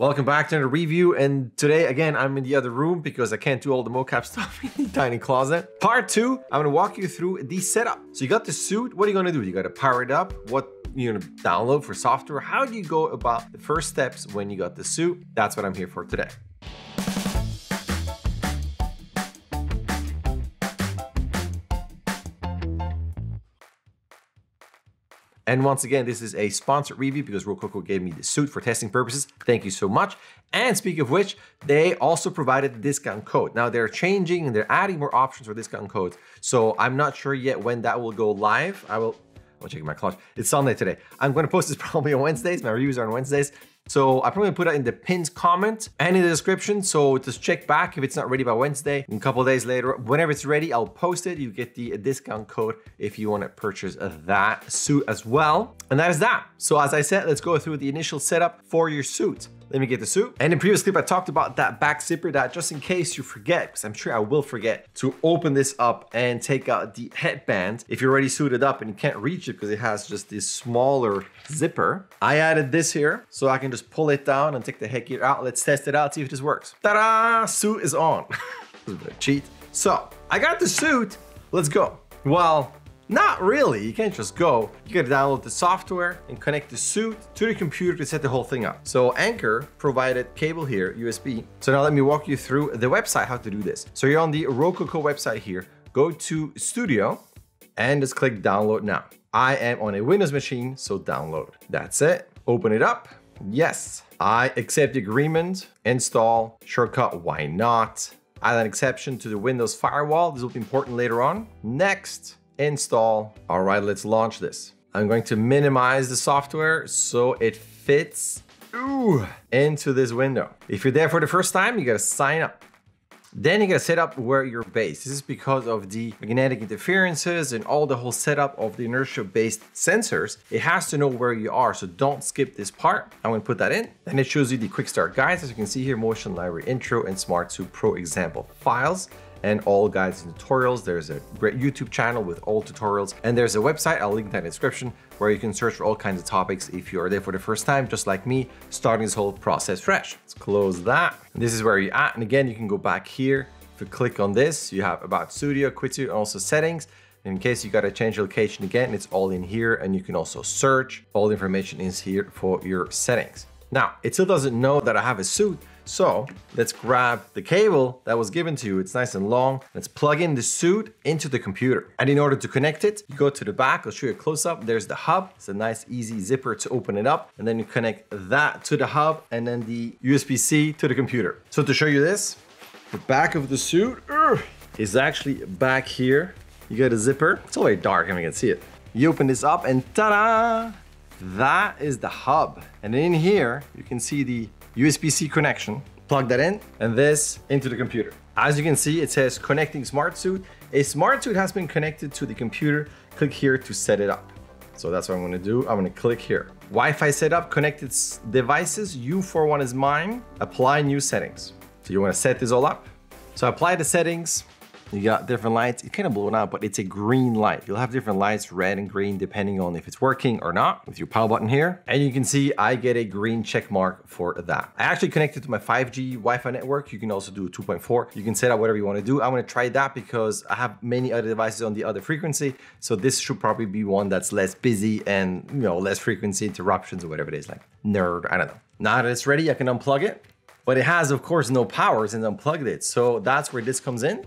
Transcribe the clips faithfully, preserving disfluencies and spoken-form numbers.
Welcome back to another review, and today again I'm in the other room because I can't do all the mocap stuff in the tiny closet. Part two, I'm gonna walk you through the setup. So you got the suit, what are you gonna do? You gotta power it up, what you're gonna download for software, how do you go about the first steps when you got the suit? That's what I'm here for today. And once again, this is a sponsored review because Rokoko gave me the suit for testing purposes. Thank you so much. And speaking of which, they also provided a discount code. Now they're changing and they're adding more options for discount codes. So I'm not sure yet when that will go live. I will, I'm checking my clock. It's Sunday today. I'm gonna post this probably on Wednesdays. My reviews are on Wednesdays. So I probably put it in the pinned comment and in the description. So just check back if it's not ready by Wednesday. And a couple days later, whenever it's ready, I'll post it. You get the discount code if you want to purchase that suit as well. And that is that. So as I said, let's go through the initial setup for your suit. Let me get the suit. And in previous clip, I talked about that back zipper that just in case you forget, because I'm sure I will forget to open this up and take out the headband. If you're already suited up and you can't reach it because it has just this smaller zipper, I added this here so I can just pull it down and take the headgear out. Let's test it out, see if this works. Ta-da, suit is on. A bit of a cheat. So I got the suit, let's go. Well, not really, you can't just go. You gotta download the software and connect the suit to the computer to set the whole thing up. So Anchor provided cable here, U S B. So now let me walk you through the website, how to do this. So you're on the Rokoko website here, go to Studio and just click download now. I am on a Windows machine, so download. That's it, open it up. Yes, I accept the agreement, install, shortcut, why not? Add an exception to the Windows firewall, this will be important later on. Next. Install. All right, let's launch this. I'm going to minimize the software so it fits ooh, into this window. If you're there for the first time, you gotta sign up. Then you gotta set up where you're based. This is because of the magnetic interferences and all the whole setup of the inertia-based sensors. It has to know where you are, so don't skip this part. I'm gonna put that in. Then it shows you the quick start guides. As you can see here, Motion Library Intro and Smartsuit Pro example files. And all guides and tutorials. There's a great YouTube channel with all tutorials, and there's a website, I'll link that in the description, where you can search for all kinds of topics if you are there for the first time, just like me, starting this whole process fresh. Let's close that. And this is where you're at, and again, you can go back here. If you click on this, you have About Studio, Quit Studio, and also Settings. In case you gotta change location again, it's all in here, and you can also search. All the information is here for your settings. Now, it still doesn't know that I have a suit, so let's grab the cable that was given to you. It's nice and long. Let's plug in the suit into the computer. And in order to connect it, you go to the back. I'll show you a close up. There's the hub. It's a nice, easy zipper to open it up. And then you connect that to the hub and then the U S B C to the computer. So to show you this, the back of the suit uh, is actually back here. You got a zipper. It's all very dark and you can see it. You open this up and ta-da! That is the hub. And in here, you can see the U S B C connection, plug that in, and this into the computer. As you can see, it says connecting Smartsuit. A Smartsuit has been connected to the computer. Click here to set it up. So that's what I'm gonna do. I'm gonna click here. Wi-Fi setup, connected devices, U forty-one is mine. Apply new settings. So you wanna set this all up. So apply the settings. You got different lights. It's kind of blown out, but it's a green light. You'll have different lights, red and green, depending on if it's working or not with your power button here. And you can see I get a green check mark for that. I actually connected to my five G Wi-Fi network. You can also do two point four. You can set up whatever you want to do. I'm going to try that because I have many other devices on the other frequency. So this should probably be one that's less busy and, you know, less frequency interruptions or whatever it is, like nerd, I don't know. Now that it's ready, I can unplug it, but it has, of course, no power since I unplugged it. So that's where this comes in.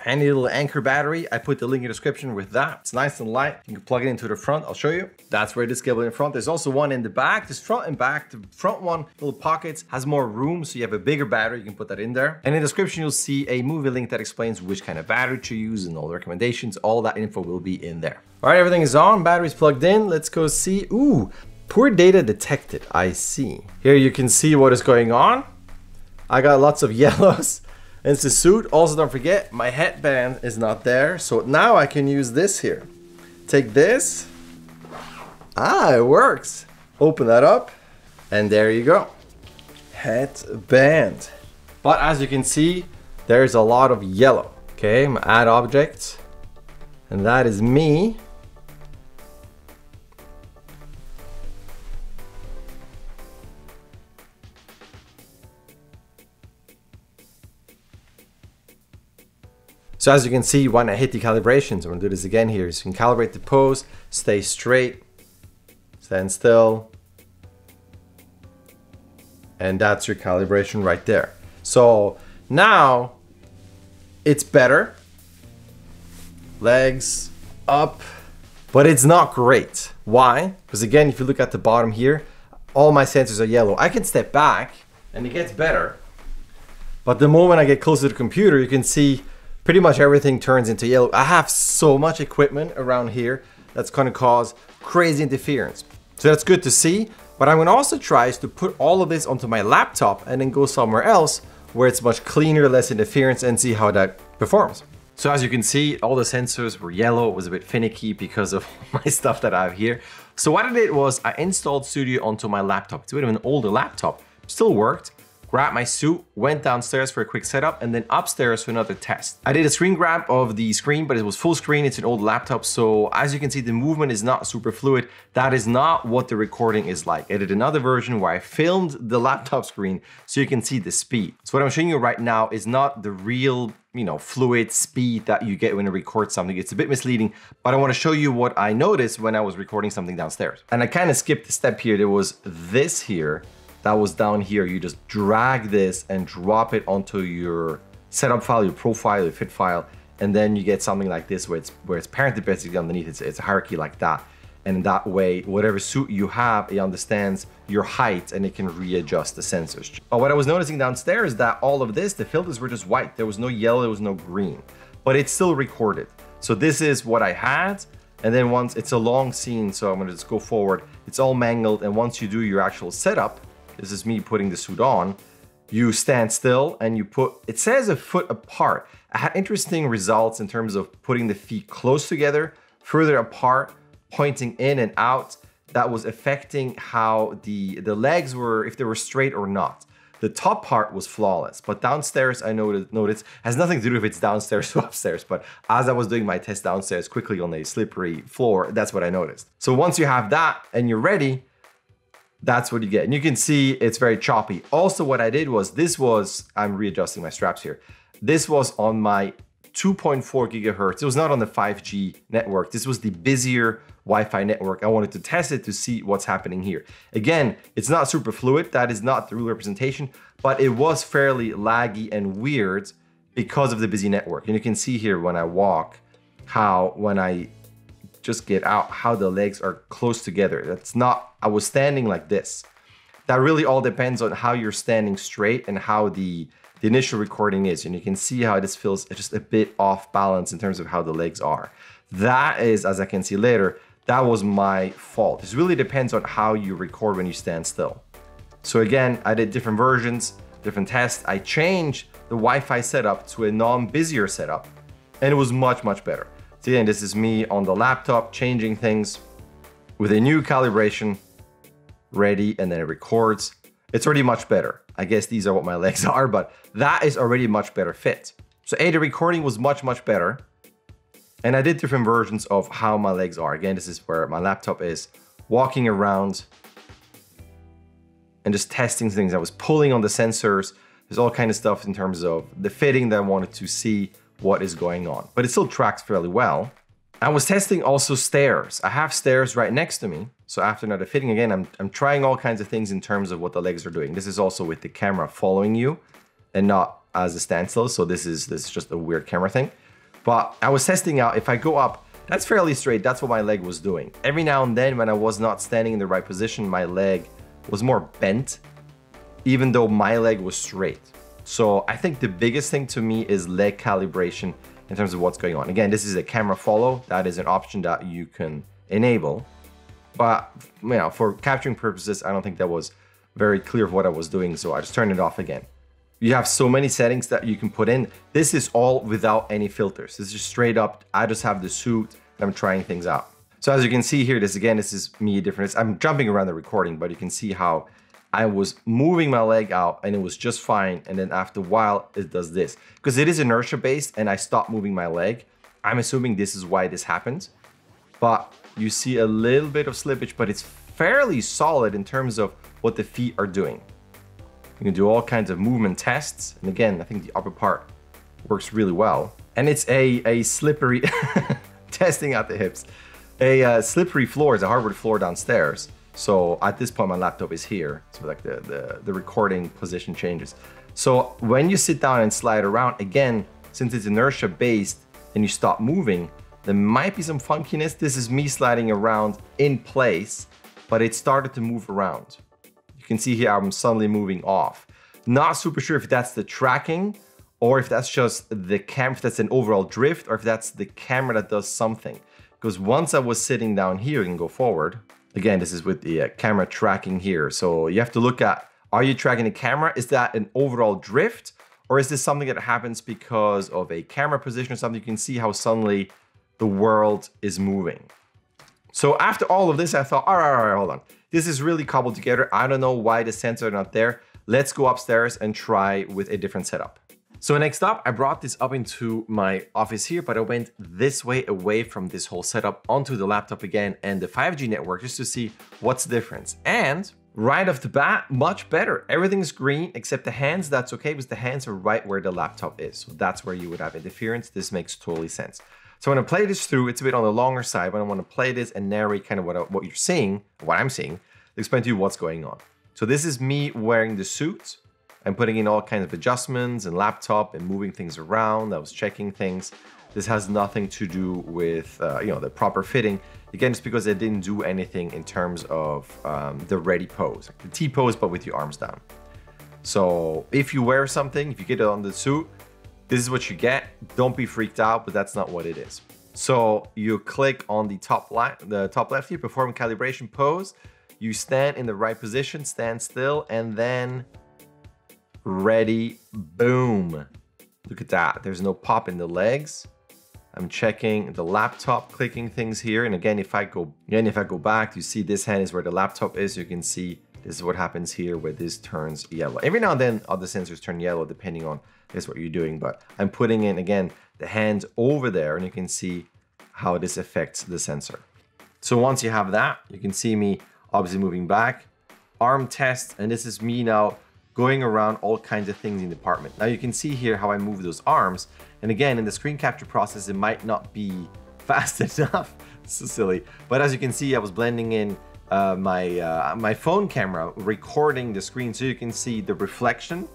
Handy little Anchor battery. I put the link in the description with that. It's nice and light. You can plug it into the front. I'll show you. That's where this cable in front. There's also one in the back. This front and back. The front one, little pockets, has more room. So you have a bigger battery. You can put that in there. And in the description, you'll see a movie link that explains which kind of battery to use and all the recommendations. All that info will be in there. All right, everything is on. Battery's plugged in. Let's go see. Ooh, poor data detected. I see. Here you can see what is going on. I got lots of yellows. And it's a suit. Also, don't forget, my headband is not there. So now I can use this here. Take this. Ah, it works. Open that up. And there you go. Headband. But as you can see, there's a lot of yellow. Okay, my add object. And that is me. So as you can see, when I hit the calibrations, I'm gonna do this again here. So you can calibrate the pose, stay straight, stand still, and that's your calibration right there. So now it's better, legs up, but it's not great. Why? Because again, if you look at the bottom here, all my sensors are yellow. I can step back and it gets better, but the moment I get closer to the computer, you can see pretty much everything turns into yellow. I have so much equipment around here that's gonna cause crazy interference. So that's good to see. What I'm gonna also try is to put all of this onto my laptop and then go somewhere else where it's much cleaner, less interference, and see how that performs. So as you can see, all the sensors were yellow. It was a bit finicky because of my stuff that I have here. So what I did was I installed Studio onto my laptop. It's a bit of an older laptop, still worked. Grabbed my suit, went downstairs for a quick setup, and then upstairs for another test. I did a screen grab of the screen, but it was full screen. It's an old laptop, so as you can see, the movement is not super fluid. That is not what the recording is like. I did another version where I filmed the laptop screen so you can see the speed. So what I'm showing you right now is not the real, you know, fluid speed that you get when you record something. It's a bit misleading, but I want to show you what I noticed when I was recording something downstairs. And I kind of skipped the step here. There was this here. That was down here. You just drag this and drop it onto your setup file, your profile, your fit file, and then you get something like this where it's where it's parented basically underneath. It's, it's a hierarchy like that, and that way, whatever suit you have, it understands your height and it can readjust the sensors. But what I was noticing downstairs is that all of this, the filters were just white. There was no yellow, there was no green, but it's still recorded. So this is what I had. And then once it's a long scene, so I'm gonna just go forward. It's all mangled, and once you do your actual setup, this is me putting the suit on. You stand still and you put, it says a foot apart. I had interesting results in terms of putting the feet close together, further apart, pointing in and out. That was affecting how the, the legs were, if they were straight or not. The top part was flawless, but downstairs I noticed, noticed has nothing to do if it's downstairs or upstairs, but as I was doing my test downstairs quickly on a slippery floor, that's what I noticed. So once you have that and you're ready, that's what you get. And you can see it's very choppy. Also, what I did was this was, I'm readjusting my straps here. This was on my two point four gigahertz. It was not on the five G network. This was the busier Wi-Fi network. I wanted to test it to see what's happening here. Again, it's not super fluid. That is not the real representation, but it was fairly laggy and weird because of the busy network. And you can see here when I walk, how when I just get out, how the legs are close together. That's not, I was standing like this. That really all depends on how you're standing straight and how the, the initial recording is. And you can see how this feels just a bit off balance in terms of how the legs are. That is, as I can see later, that was my fault. This really depends on how you record when you stand still. So again, I did different versions, different tests. I changed the Wi-Fi setup to a non-busier setup, and it was much, much better. So again, this is me on the laptop, changing things with a new calibration, ready, and then it records. It's already much better. I guess these are what my legs are, but that is already a much better fit. So A, the recording was much, much better. And I did different versions of how my legs are. Again, this is where my laptop is, walking around and just testing things. I was pulling on the sensors. There's all kinds of stuff in terms of the fitting that I wanted to see what is going on, but it still tracks fairly well. I was testing also stairs. I have stairs right next to me. So after another fitting again, I'm, I'm trying all kinds of things in terms of what the legs are doing. This is also with the camera following you and not as a standstill. So this is, this is just a weird camera thing, but I was testing out if I go up, that's fairly straight. That's what my leg was doing. Every now and then when I was not standing in the right position, my leg was more bent, even though my leg was straight. So I think the biggest thing to me is leg calibration in terms of what's going on. Again, this is a camera follow. That is an option that you can enable. But you know, for capturing purposes, I don't think that was very clear of what I was doing. So I just turned it off again. You have so many settings that you can put in. This is all without any filters. This is just straight up. I just have the suit and I'm trying things out. So as you can see here, this again, this is me different. I'm jumping around the recording, but you can see how I was moving my leg out and it was just fine. And then after a while, it does this. Because it is inertia based and I stopped moving my leg. I'm assuming this is why this happens. But you see a little bit of slippage, but it's fairly solid in terms of what the feet are doing. You can do all kinds of movement tests. And again, I think the upper part works really well. and it's a, a slippery, testing out the hips, a uh, slippery floor. It's a hardwood floor downstairs. So at this point, my laptop is here. So like the, the, the recording position changes. So when you sit down and slide around, again, since it's inertia based and you stop moving, there might be some funkiness. This is me sliding around in place, but it started to move around. You can see here, I'm suddenly moving off. Not super sure if that's the tracking or if that's just the cam, if that's an overall drift, or if that's the camera that does something. Because once I was sitting down here, you can go forward. Again, this is with the uh, camera tracking here. So you have to look at, are you tracking the camera? Is that an overall drift? Or is this something that happens because of a camera position or something? You can see how suddenly the world is moving. So after all of this, I thought, all right, all right, hold on. This is really cobbled together. I don't know why the sensors are not there. Let's go upstairs and try with a different setup. So next up, I brought this up into my office here, but I went this way away from this whole setup onto the laptop again and the five G network just to see what's the difference. And right off the bat, much better. Everything's green except the hands. That's okay because the hands are right where the laptop is. So that's where you would have interference. This makes totally sense. So when I play this through, it's a bit on the longer side, but I want to play this and narrate kind of what, I, what you're seeing, what I'm seeing, explain to you what's going on. So this is me wearing the suit. I'm putting in all kinds of adjustments and laptop and moving things around. I was checking things. This has nothing to do with, uh, you know, the proper fitting. Again, it's because I didn't do anything in terms of um, the ready pose, like the T pose, but with your arms down. So if you wear something, if you get it on the suit, this is what you get. Don't be freaked out, but that's not what it is. So you click on the top, the top left here, perform calibration pose. You stand in the right position, stand still, and then ready, boom. Look at that, there's no pop in the legs. I'm checking the laptop, clicking things here. And again, if I go, again, if I go back, you see this hand is where the laptop is. You can see this is what happens here where this turns yellow. Every now and then other sensors turn yellow depending on that's what you're doing, but I'm putting in, again, the hand over there and you can see how this affects the sensor. So once you have that, you can see me obviously moving back, arm test, and this is me now going around all kinds of things in the apartment. Now you can see here how I move those arms. And again, in the screen capture process, it might not be fast enough, so silly. But as you can see, I was blending in uh, my, uh, my phone camera, recording the screen so you can see the reflection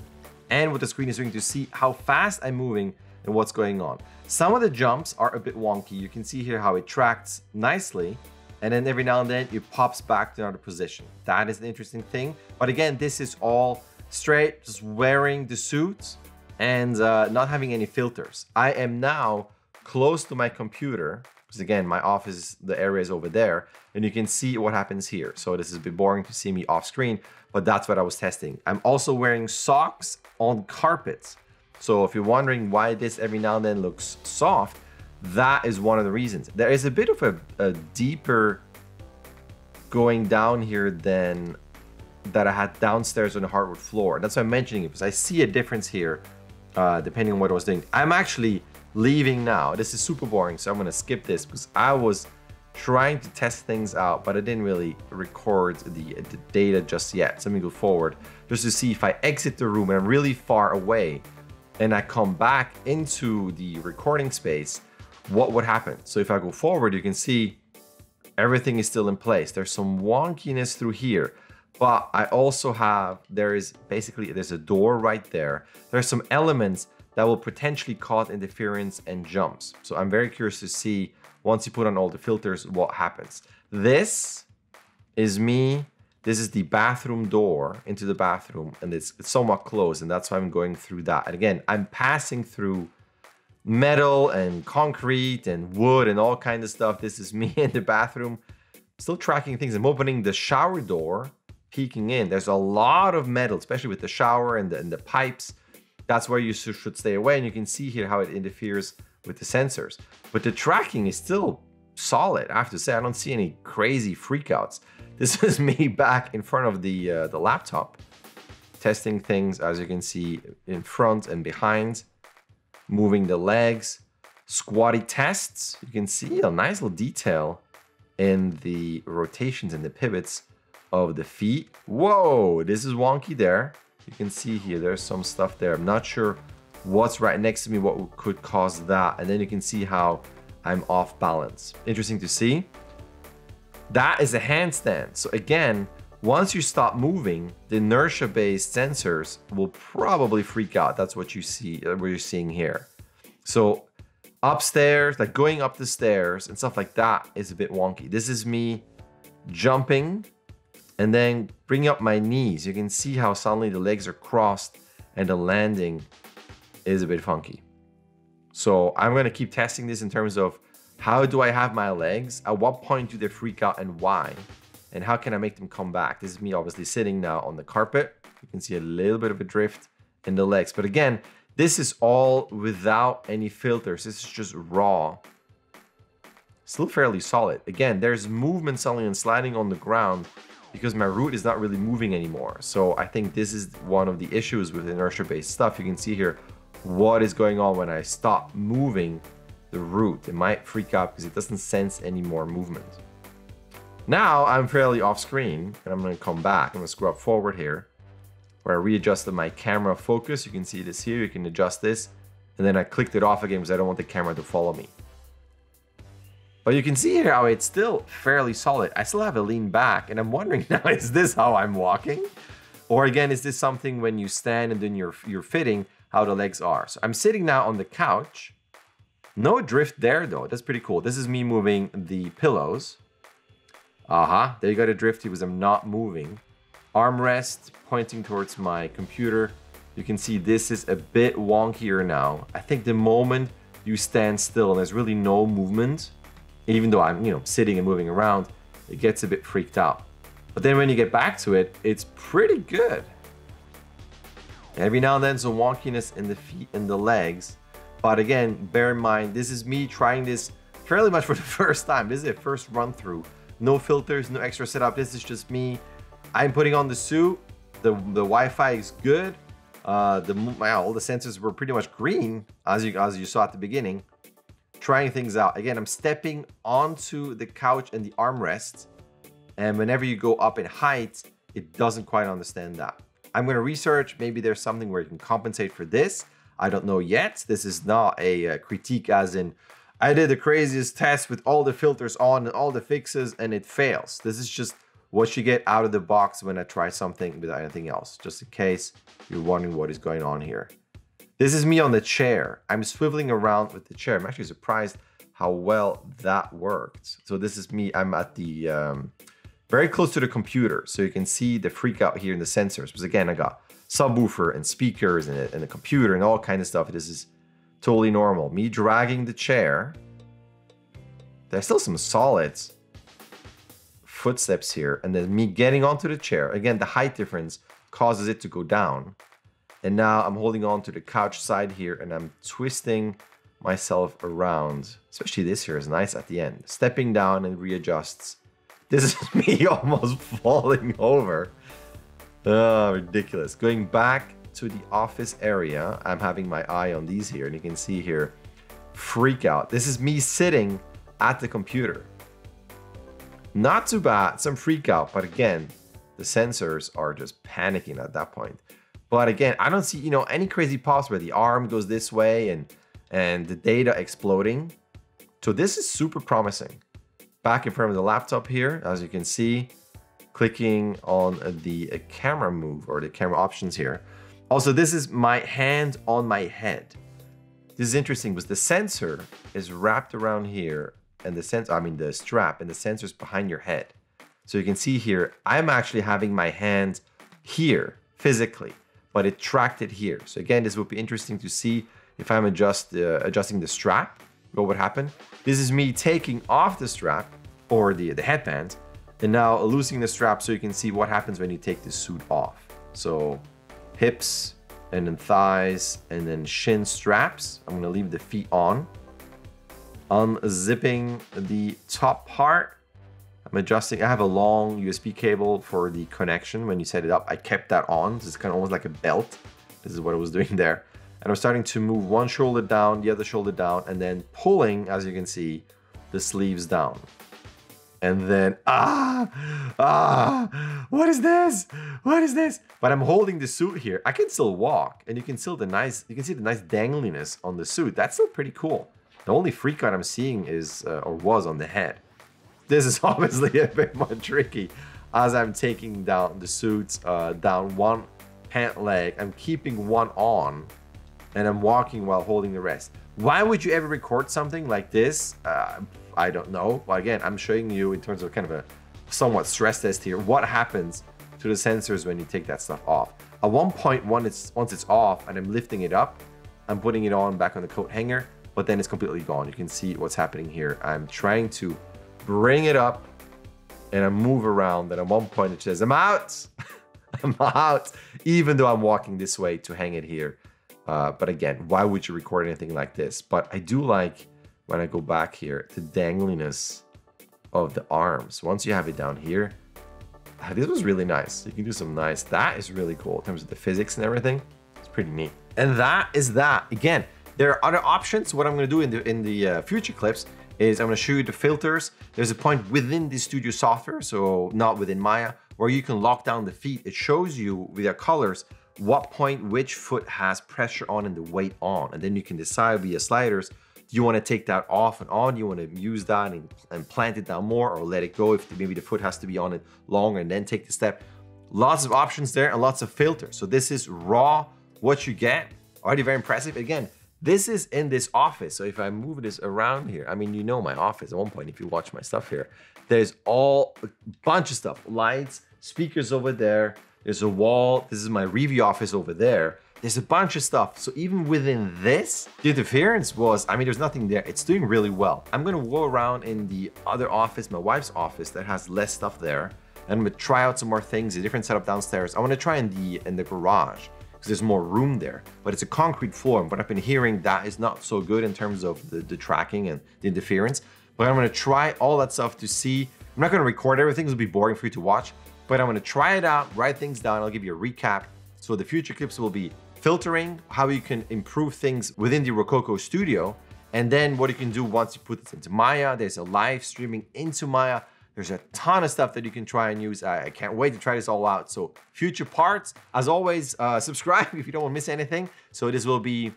and what the screen is doing to see how fast I'm moving and what's going on. Some of the jumps are a bit wonky. You can see here how it tracks nicely. And then every now and then it pops back to another position. That is an interesting thing. But again, this is all straight, just wearing the suit and uh, not having any filters. I am now close to my computer. Because again, my office, the area is over there. And you can see what happens here. So this is a bit boring to see me off screen, but that's what I was testing. I'm also wearing socks on carpets. So if you're wondering why this every now and then looks soft, that is one of the reasons. There is a bit of a, a deeper going down here than that I had downstairs on the hardwood floor. That's why I'm mentioning it, because I see a difference here uh, depending on what I was doing. I'm actually leaving now. This is super boring, so I'm gonna skip this because I was trying to test things out, but I didn't really record the, the data just yet. So let me go forward just to see if I exit the room and I'm really far away and I come back into the recording space, what would happen? So if I go forward, you can see everything is still in place. There's some wonkiness through here, but I also have, there is basically, there's a door right there. There's some elements that will potentially cause interference and jumps. So I'm very curious to see once you put on all the filters, what happens. This is me. This is the bathroom door into the bathroom and it's, it's somewhat closed and that's why I'm going through that. And again, I'm passing through metal and concrete and wood and all kinds of stuff. This is me in the bathroom, still tracking things. I'm opening the shower door, peeking in. There's a lot of metal, especially with the shower and the, and the pipes. That's where you should stay away. And you can see here how it interferes with the sensors. But the tracking is still solid. I have to say, I don't see any crazy freakouts. This is me back in front of the, uh, the laptop, testing things, as you can see, in front and behind, moving the legs, squatty tests. You can see a nice little detail in the rotations and the pivots of the feet. Whoa, this is wonky there. You can see here, there's some stuff there. I'm not sure what's right next to me, what could cause that. And then you can see how I'm off balance. Interesting to see. That is a handstand. So again, once you stop moving, the inertia-based sensors will probably freak out. That's what you see, what you're seeing here. So upstairs, like going up the stairs and stuff like that is a bit wonky. This is me jumping and then bringing up my knees. You can see how suddenly the legs are crossed and the landing is a bit funky. So I'm gonna keep testing this in terms of how do I have my legs? At what point do they freak out and why? And how can I make them come back? This is me obviously sitting now on the carpet. You can see a little bit of a drift in the legs. But again, this is all without any filters. This is just raw. Still fairly solid. Again, there's movement suddenly and sliding on the ground because my root is not really moving anymore. So I think this is one of the issues with inertia-based stuff. You can see here what is going on when I stop moving the root. It might freak out because it doesn't sense any more movement. Now I'm fairly off screen and I'm gonna come back. I'm gonna scroll forward here where I readjusted my camera focus. You can see this here, you can adjust this. And then I clicked it off again because I don't want the camera to follow me. But you can see here how it's still fairly solid. I still have a lean back and I'm wondering now, is this how I'm walking? Or again, is this something when you stand and then you're, you're fitting how the legs are? So I'm sitting now on the couch. No drift there though, that's pretty cool. This is me moving the pillows. Uh-huh, there you got a drift because I'm not moving. Armrest pointing towards my computer. You can see this is a bit wonkier now. I think the moment you stand still and there's really no movement, even though I'm, you know, sitting and moving around, it gets a bit freaked out. But then when you get back to it, it's pretty good. Every now and then some wonkiness in the feet and the legs. But again, bear in mind, this is me trying this fairly much for the first time. This is a first run through. No filters, no extra setup. This is just me. I'm putting on the suit. The, the Wi-Fi is good. Uh, the, wow, all the sensors were pretty much green, as you, as you saw at the beginning. Trying things out. Again, I'm stepping onto the couch and the armrest. And whenever you go up in height, it doesn't quite understand that. I'm going to research. Maybe there's something where you can compensate for this. I don't know yet. This is not a uh, critique as in, I did the craziest test with all the filters on and all the fixes and it fails. This is just what you get out of the box when I try something without anything else, just in case you're wondering what is going on here. This is me on the chair. I'm swiveling around with the chair. I'm actually surprised how well that worked. So this is me, I'm at the, um, very close to the computer. So you can see the freak out here in the sensors. Because again, I got subwoofer and speakers and a, and a computer and all kinds of stuff. This is totally normal. Me dragging the chair. There's still some solid footsteps here. And then me getting onto the chair. Again, the height difference causes it to go down. And now I'm holding on to the couch side here and I'm twisting myself around. Especially this here is nice at the end. Stepping down and readjusts. This is me almost falling over. Oh, ridiculous. Going back to the office area, I'm having my eye on these here and you can see here, freak out. This is me sitting at the computer. Not too bad, some freak out, but again, the sensors are just panicking at that point. But again, I don't see, you know, any crazy pops where the arm goes this way and, and the data exploding. So this is super promising. Back in front of the laptop here, as you can see, clicking on the uh, camera move or the camera options here. Also, this is my hand on my head. This is interesting because the sensor is wrapped around here and the sensor, I mean the strap and the sensor's behind your head. So you can see here, I'm actually having my hand here physically, but it tracked it here. So again, this would be interesting to see if I'm adjust, uh, adjusting the strap, what would happen. This is me taking off the strap or the, the headband and now loosening the strap so you can see what happens when you take the suit off. So hips and then thighs and then shin straps. I'm gonna leave the feet on. Unzipping the top part. I'm adjusting, I have a long U S B cable for the connection. When you set it up, I kept that on. This is kind of almost like a belt. This is what I was doing there. And I'm starting to move one shoulder down, the other shoulder down, and then pulling, as you can see, the sleeves down. and then, ah, ah, what is this? What is this? But I'm holding the suit here. I can still walk, and you can still the nice, you can see the nice dangliness on the suit. That's still pretty cool. The only freak out I'm seeing is, uh, or was, on the head. This is obviously a bit more tricky, as I'm taking down the suits, uh, down one pant leg. I'm keeping one on, and I'm walking while holding the rest. Why would you ever record something like this? Uh, I don't know. Well, again, I'm showing you in terms of kind of a somewhat stress test here, what happens to the sensors when you take that stuff off. At one point, once it's, once it's off and I'm lifting it up, I'm putting it on back on the coat hanger, but then it's completely gone. You can see what's happening here. I'm trying to bring it up and I move around, and at one point it says, I'm out, I'm out, even though I'm walking this way to hang it here. Uh, but again, why would you record anything like this? But I do like, when I go back here, the dangliness of the arms. Once you have it down here, this was really nice. You can do some nice, that is really cool in terms of the physics and everything. It's pretty neat. And that is that. Again, there are other options. What I'm gonna do in the, in the uh, future clips is I'm gonna show you the filters. There's a point within the Studio software, so not within Maya, where you can lock down the feet. It shows you with their colors what point which foot has pressure on and the weight on. And then you can decide via sliders, do you want to take that off and on? You want to use that and, and plant it down more, or let it go if maybe the foot has to be on it longer and then take the step. Lots of options there and lots of filters. So this is raw, what you get. Already very impressive. Again, this is in this office. So if I move this around here, I mean, you know my office at one point, if you watch my stuff here, there's all a bunch of stuff. Lights, speakers over there. There's a wall. This is my review office over there. There's a bunch of stuff. So even within this, the interference was, I mean, there's nothing there. It's doing really well. I'm gonna go around in the other office, my wife's office, that has less stuff there. And I'm gonna try out some more things, a different setup downstairs. I wanna try in the in the garage, because there's more room there, but it's a concrete floor. And what I've been hearing, that is not so good in terms of the, the tracking and the interference. But I'm gonna try all that stuff to see. I'm not gonna record everything, it'll be boring for you to watch, but I'm gonna try it out, write things down, I'll give you a recap. So the future clips will be filtering, how you can improve things within the Rokoko Studio, and then what you can do once you put this into Maya. There's a live streaming into Maya. There's a ton of stuff that you can try and use. I, I can't wait to try this all out. So future parts, as always, uh, subscribe if you don't want to miss anything. So this will be in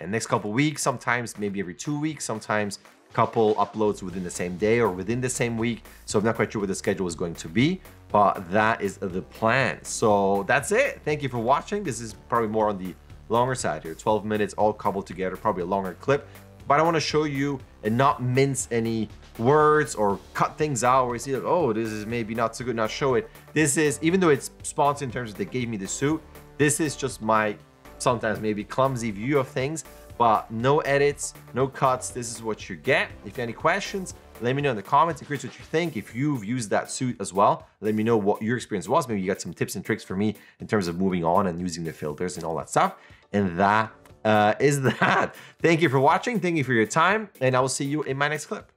the next couple weeks, sometimes maybe every two weeks, sometimes a couple uploads within the same day or within the same week. So I'm not quite sure what the schedule is going to be, but that is the plan. So that's it. Thank you for watching. This is probably more on the longer side here, twelve minutes all cobbled together, probably a longer clip. But I wanna show you and not mince any words or cut things out where you see like, oh, this is maybe not so good, not show it. This is, even though it's sponsored in terms of they gave me the suit, this is just my sometimes maybe clumsy view of things, but no edits, no cuts. This is what you get. If you have any questions, let me know in the comments. I'm curious what you think. If you've used that suit as well, let me know what your experience was. Maybe you got some tips and tricks for me in terms of moving on and using the filters and all that stuff. And that uh, is that. Thank you for watching. Thank you for your time. And I will see you in my next clip.